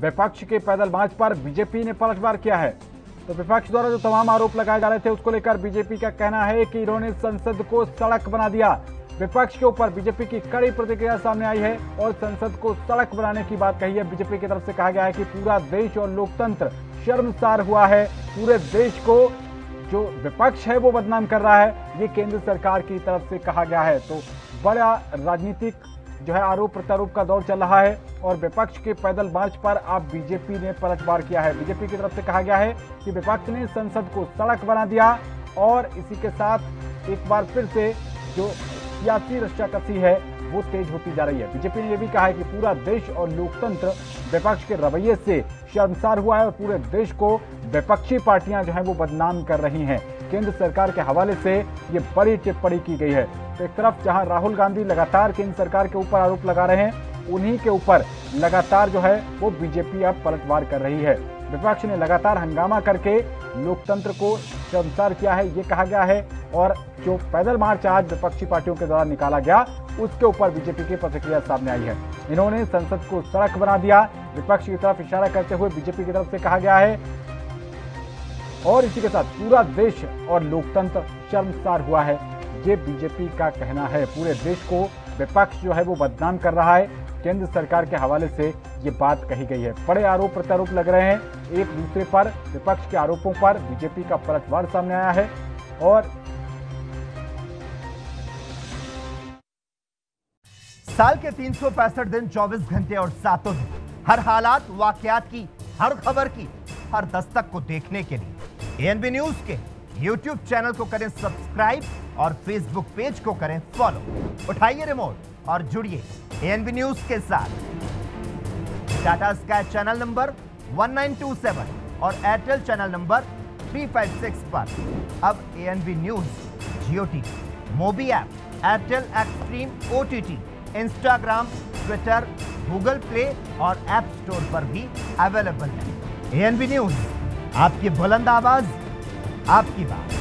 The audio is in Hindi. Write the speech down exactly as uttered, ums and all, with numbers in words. विपक्ष के पैदल मार्च पर बीजेपी ने पलटवार किया है। तो विपक्ष द्वारा जो तमाम आरोप लगाए जा रहे थे उसको लेकर बीजेपी का कहना है कि इन्होंने संसद को सड़क बना दिया। विपक्ष के ऊपर बीजेपी की कड़ी प्रतिक्रिया सामने आई है और संसद को सड़क बनाने की बात कही है। बीजेपी की तरफ से कहा गया है कि पूरा देश और लोकतंत्र शर्मसार हुआ है, पूरे देश को जो विपक्ष है वो बदनाम कर रहा है, ये केंद्र सरकार की तरफ से कहा गया है। तो बड़ा राजनीतिक जो है आरोप प्रत्यारोप का दौर चल रहा है और विपक्ष के पैदल मार्च पर अब बीजेपी ने पलटवार किया है। बीजेपी की तरफ से कहा गया है कि विपक्ष ने संसद को सड़क बना दिया और इसी के साथ एक बार फिर से जो सियासी रस्साकसी है वो तेज होती जा रही है। बीजेपी ने यह भी कहा है कि पूरा देश और लोकतंत्र विपक्ष के रवैये से शर्मसार हुआ है और पूरे देश को विपक्षी पार्टियां जो है वो बदनाम कर रही हैं। केंद्र सरकार के हवाले से ये बड़ी टिप्पणी की गई है। तो एक तरफ जहां राहुल गांधी लगातार केंद्र सरकार के ऊपर आरोप लगा रहे हैं, उन्हीं के ऊपर लगातार जो है वो बीजेपी अब पलटवार कर रही है। विपक्ष ने लगातार हंगामा करके लोकतंत्र को शर्मसार किया है, ये कहा गया है। और जो पैदल मार्च आज विपक्षी पार्टियों के द्वारा निकाला गया उसके ऊपर बीजेपी की प्रतिक्रिया सामने आई है। इन्होंने संसद को सड़क बना दिया, विपक्ष की तरफ इशारा करते हुए बीजेपी की तरफ से कहा गया है। और इसी के साथ पूरा देश और लोकतंत्र शर्मसार हुआ है, ये बीजेपी का कहना है। पूरे देश को विपक्ष जो है वो बदनाम कर रहा है, केंद्र सरकार के हवाले से ये बात कही गई है। बड़े आरोप प्रत्यारोप लग रहे हैं एक दूसरे पर। विपक्ष के आरोपों पर बीजेपी का पलटवार सामने आया है और साल के तीन सौ पैंसठ दिन चौबीस घंटे और सातों दिन हर हालात वाकयात की, हर खबर की, हर दस्तक को देखने के लिए ए एन बी न्यूज के यूट्यूब चैनल को करें सब्सक्राइब और फेसबुक पेज को करें फॉलो। उठाइए रिमोट और जुड़िए ए एन बी न्यूज के साथ। टाटा स्काई चैनल नंबर उन्नीस सौ सत्ताईस और एयरटेल चैनल नंबर तीन सौ छप्पन पर अब A N B news Jio TV, Mobi app, Airtel Xstream O T T, Instagram, Twitter, Google Play और ऐप स्टोर पर भी अवेलेबल है। ए एन बी न्यूज, आपकी बुलंद आवाज, आपकी बात।